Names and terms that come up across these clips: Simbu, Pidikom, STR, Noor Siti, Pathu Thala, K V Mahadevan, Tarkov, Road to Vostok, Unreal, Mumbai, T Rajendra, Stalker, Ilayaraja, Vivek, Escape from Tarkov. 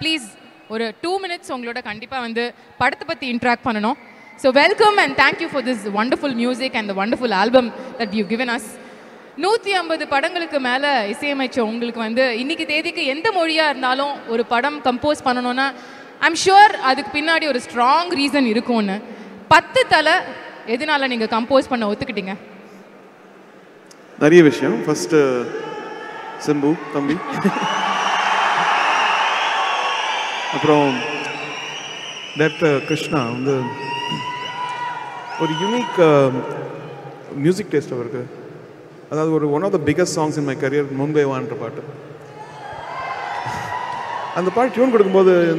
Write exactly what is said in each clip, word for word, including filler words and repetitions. please, over two minutes, ungaloda kandipa vandu padatha patti interact pananum. So welcome and thank you for this wonderful music and the wonderful album that you've given us. one fifty படங்களுக்கு மேல இசையமைச்ச உங்களுக்கு வந்து இன்னைக்கு தேதிக்கு எந்த மொழியா இருந்தாலும் ஒரு படம் கம்போஸ் பண்ணனும்னா I'm sure அதுக்கு பின்னாடி ஒரு strong reason இருக்கும்னு பத்து தல எதனால நீங்க கம்போஸ் பண்ண ஒத்துக்கிட்டீங்க நிறைய விஷயம் first சிம்பு தம்பி அப்புறம் டாக்டர் கிருஷ்ணா வந்து ஒரு unique music taste அவருக்கு That was one of the biggest songs in my career, Mumbai Vaandra Paattu. And the part tune is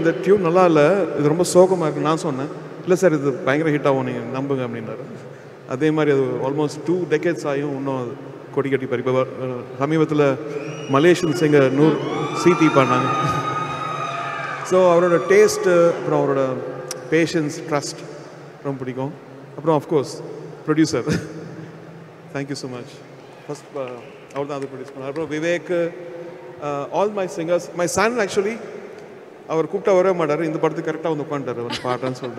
the tune is very soaking. I said, sir, it's a hit. That's almost two decades ago. Malaysian singer Noor Siti. So, our taste, our patience, trust from Pidikom. Of course, producer. Thank you so much. First, uh, all the other producers. Vivek, uh, all my singers. My son actually, our cooked our mother in the birthday correct on the counter. Part and sold.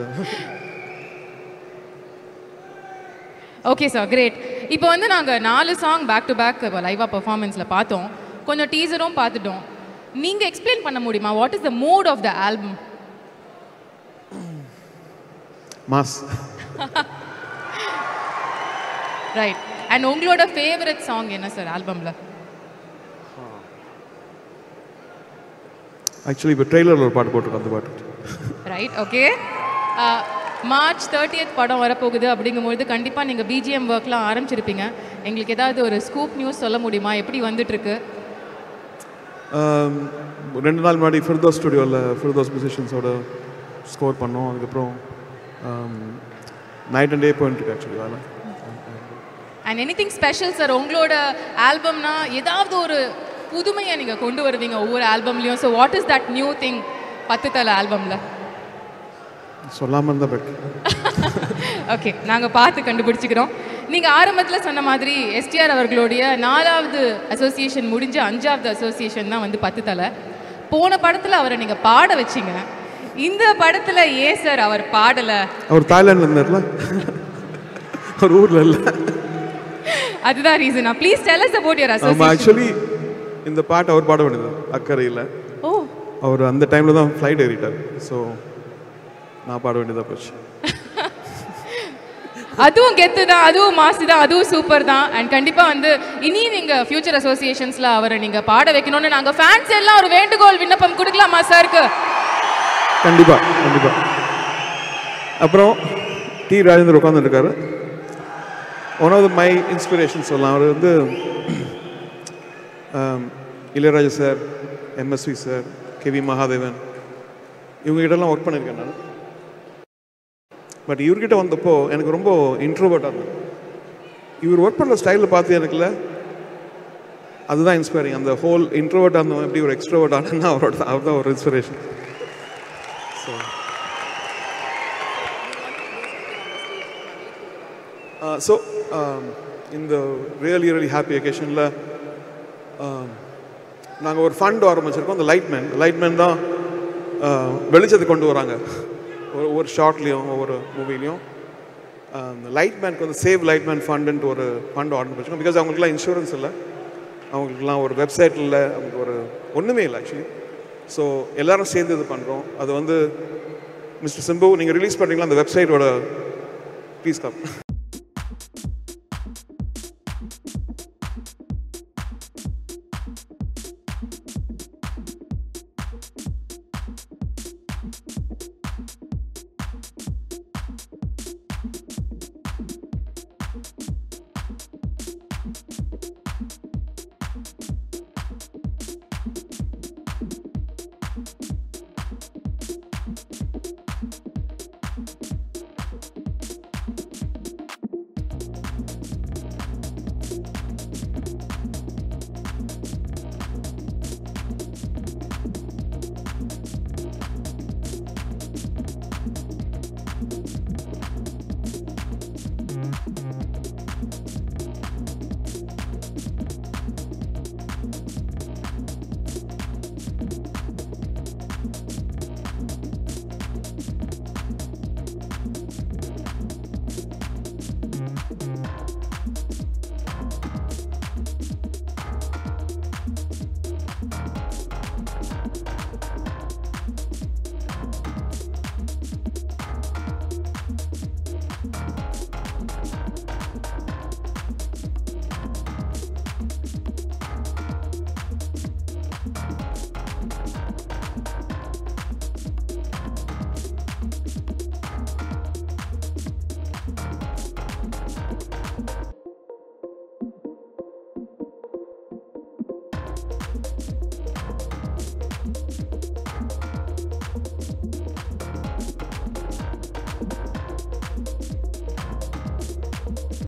Okay, sir, great. இப்போ வந்து நாங்க நாலு song back to back லைவா பெர்ஃபார்மன்ஸ்ல பார்த்தோம். கொஞ்சம் டீசரும் பார்த்துட்டோம். நீங்க explain பண்ண முடியுமா? What is the mood of the album? Mass. Right. And ungloda favorite song enna sir album la actually the trailer la paat potu kandu paat right okay uh, March thirtieth padam varapogudhu abingumbodhu kandipa neenga bgm work la aarambichirupinga engalukku edavadhu oru scoop news solla mudiyuma eppadi vandittirukku um rendu naal madi firdaus studio la firdaus musicians oda score pannom adukaprom um night and day point actually wala And anything special, sir? Ungloda album na edavadhu oru pudumaiya neenga kondu varuveenga over album liyum. So what is that new thing patthala album la? Sollama irundha bet. Okay, naanga paathu kandupidichikirom. Neenga aarambathila sonna maadhiri S T R avargalodiya nalavathu association mudinja anjavathu association na vandu patthala. Pona padathila avara neenga paada vechinga. Indha padathila ye sir avar paadala? Avar Thailand la irundharla. Avar oorla illa. That's the reason. Please tell us about your association. Um, actually, in the part, our part of it, Akkari illa. Oh. Our and the time la flight editor. So, na part of it da push. Adu gettu da, adu maasi da, adu super da, and kandipa and ini ninga future associations la avara ninga paada vekinonu naanga fans ella oru vendugoal vinnappam kudukalama sir ku. Kandipa, kandipa. Appuram T Rajendra ukkandhu irukkaru. One of the, my inspirations sollaam the um Ilayaraja sir M S V sir K V Mahadevan ivanga idella work pannirken naan but ivurkitta vandappo enakku romba introvert ah ivur work panna style paathu enakla adu da inspiring and the whole introvert ah irundha eppadi or extrovert aanana avaroda avada or inspiration so uh, so Um, in the really, really happy occasion, la, naanga or fund aarambichirkom the lightman, lightman da velichathukku kondu varanga over short liyum over movie liyum lightman ku save lightman fund nu or fund aarambichirkom because avangalukku insurance illa avangalukku la or website illa avangalukku or onnume illa actually so ellarum serndhu idu pandrom adu vandu Mister Simbu neenga release pandringala and the website oda please come